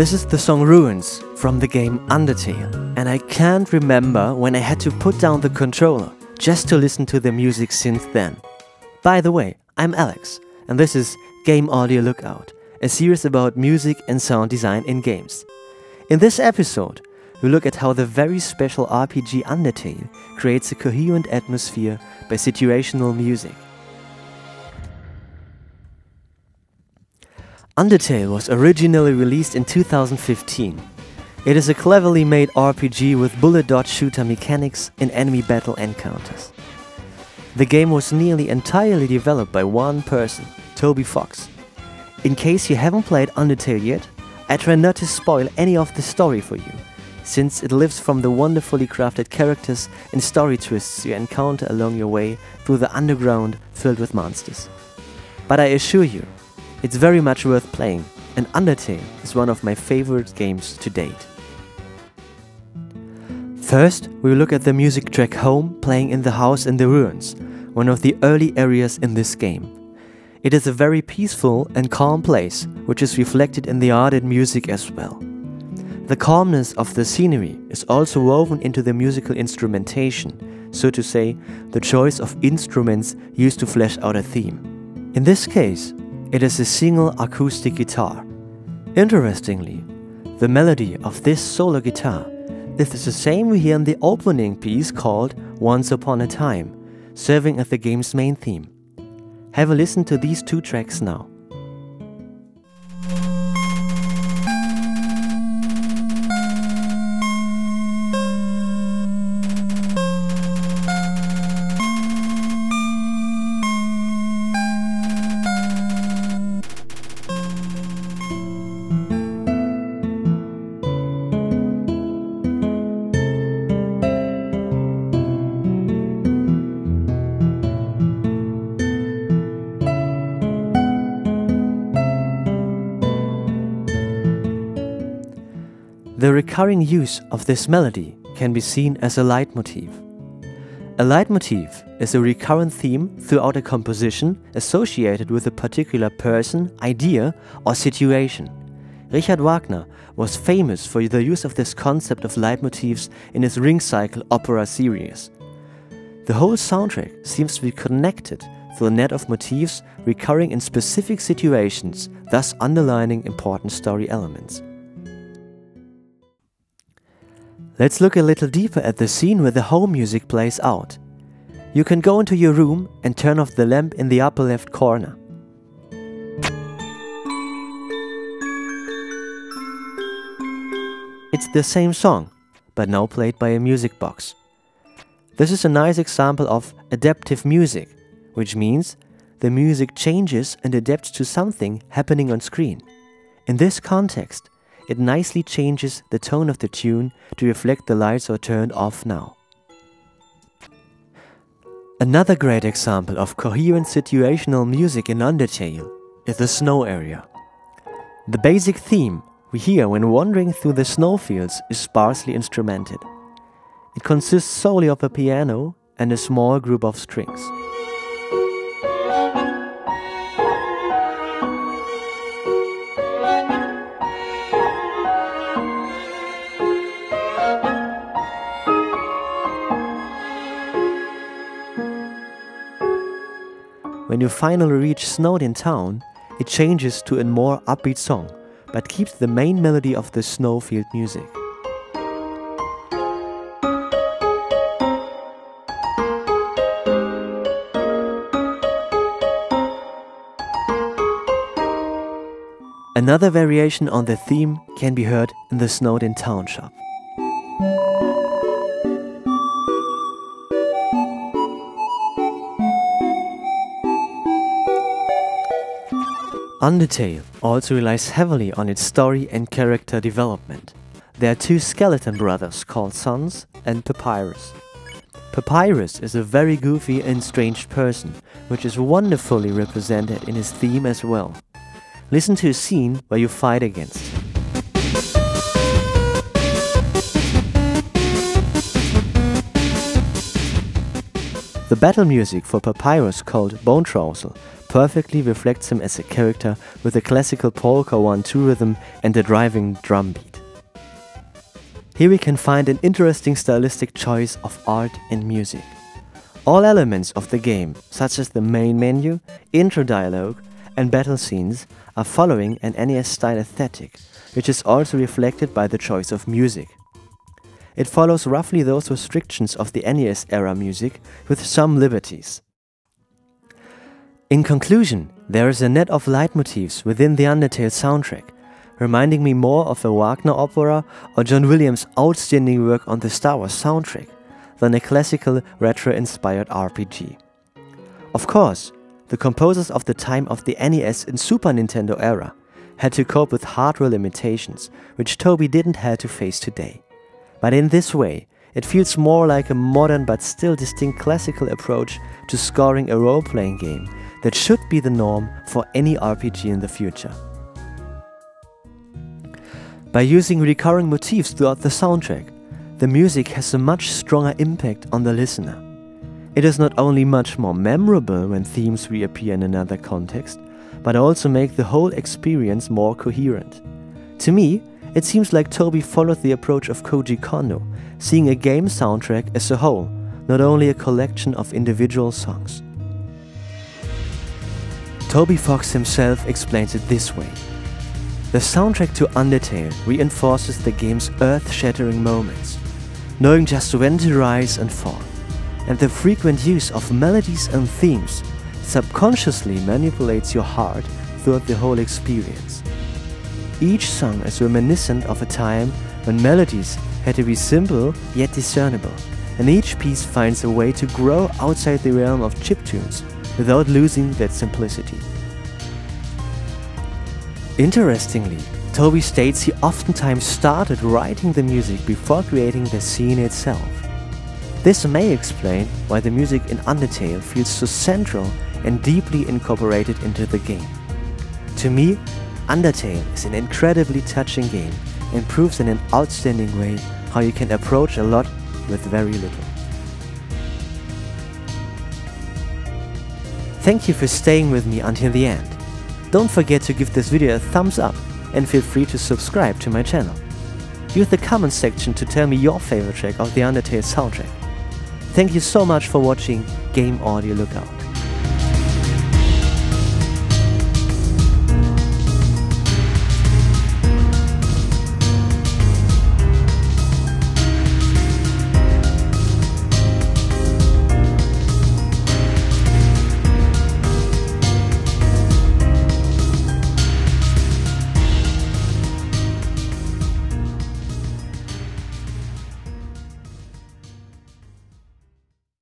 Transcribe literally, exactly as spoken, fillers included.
This is the song Ruins from the game Undertale, and I can't remember when I had to put down the controller just to listen to the music since then. By the way, I'm Alex, and this is Game Audio Lookout, a series about music and sound design in games. In this episode, we look at how the very special R P G Undertale creates a coherent atmosphere by situational music. Undertale was originally released in two thousand fifteen. It is a cleverly made R P G with bullet dodge shooter mechanics and enemy battle encounters. The game was nearly entirely developed by one person, Toby Fox. In case you haven't played Undertale yet, I try not to spoil any of the story for you, since it lives from the wonderfully crafted characters and story twists you encounter along your way through the underground filled with monsters. But I assure you, it's very much worth playing, and Undertale is one of my favorite games to date. First, we look at the music track Home, playing in the house in the ruins, one of the early areas in this game. It is a very peaceful and calm place, which is reflected in the art and music as well. The calmness of the scenery is also woven into the musical instrumentation, so to say, the choice of instruments used to flesh out a theme. In this case, it is a single acoustic guitar. Interestingly, the melody of this solo guitar is the same we hear in the opening piece called Once Upon a Time, serving as the game's main theme. Have a listen to these two tracks now. The recurring use of this melody can be seen as a leitmotif. A leitmotif is a recurrent theme throughout a composition associated with a particular person, idea, or situation. Richard Wagner was famous for the use of this concept of leitmotifs in his Ring Cycle opera series. The whole soundtrack seems to be connected through a net of motifs recurring in specific situations, thus underlining important story elements. Let's look a little deeper at the scene where the home music plays out. You can go into your room and turn off the lamp in the upper left corner. It's the same song, but now played by a music box. This is a nice example of adaptive music, which means the music changes and adapts to something happening on screen. In this context, it nicely changes the tone of the tune to reflect the lights are turned off now. Another great example of coherent situational music in Undertale is the snow area. The basic theme we hear when wandering through the snowfields is sparsely instrumented. It consists solely of a piano and a small group of strings. When you finally reach Snowdon Town, it changes to a more upbeat song, but keeps the main melody of the snowfield music. Another variation on the theme can be heard in the Snowdon Town shop. Undertale also relies heavily on its story and character development. There are two skeleton brothers called Sans and Papyrus. Papyrus is a very goofy and strange person, which is wonderfully represented in his theme as well. Listen to a scene where you fight against him. The battle music for Papyrus, called Bonetrousle, perfectly reflects him as a character, with a classical polka one two rhythm and a driving drum beat. Here we can find an interesting stylistic choice of art and music. All elements of the game, such as the main menu, intro dialogue and battle scenes, are following an N E S-style aesthetic, which is also reflected by the choice of music. It follows roughly those restrictions of the N E S-era music, with some liberties. In conclusion, there is a net of leitmotifs within the Undertale soundtrack, reminding me more of a Wagner opera or John Williams' outstanding work on the Star Wars soundtrack than a classical, retro-inspired R P G. Of course, the composers of the time of the N E S and Super Nintendo era had to cope with hardware limitations, which Toby didn't have to face today. But in this way, it feels more like a modern but still distinct classical approach to scoring a role-playing game that should be the norm for any R P G in the future. By using recurring motifs throughout the soundtrack, the music has a much stronger impact on the listener. It is not only much more memorable when themes reappear in another context, but also make the whole experience more coherent. To me, it seems like Toby followed the approach of Koji Kondo, seeing a game soundtrack as a whole, not only a collection of individual songs. Toby Fox himself explains it this way. The soundtrack to Undertale reinforces the game's earth-shattering moments, knowing just when to rise and fall, and the frequent use of melodies and themes subconsciously manipulates your heart throughout the whole experience. Each song is reminiscent of a time when melodies had to be simple yet discernible, and each piece finds a way to grow outside the realm of chiptunes without losing that simplicity. Interestingly, Toby states he oftentimes started writing the music before creating the scene itself. This may explain why the music in Undertale feels so central and deeply incorporated into the game. To me, Undertale is an incredibly touching game and proves in an outstanding way how you can approach a lot with very little. Thank you for staying with me until the end. Don't forget to give this video a thumbs up and feel free to subscribe to my channel. Use the comments section to tell me your favorite track of the Undertale soundtrack. Thank you so much for watching Game Audio Lookout.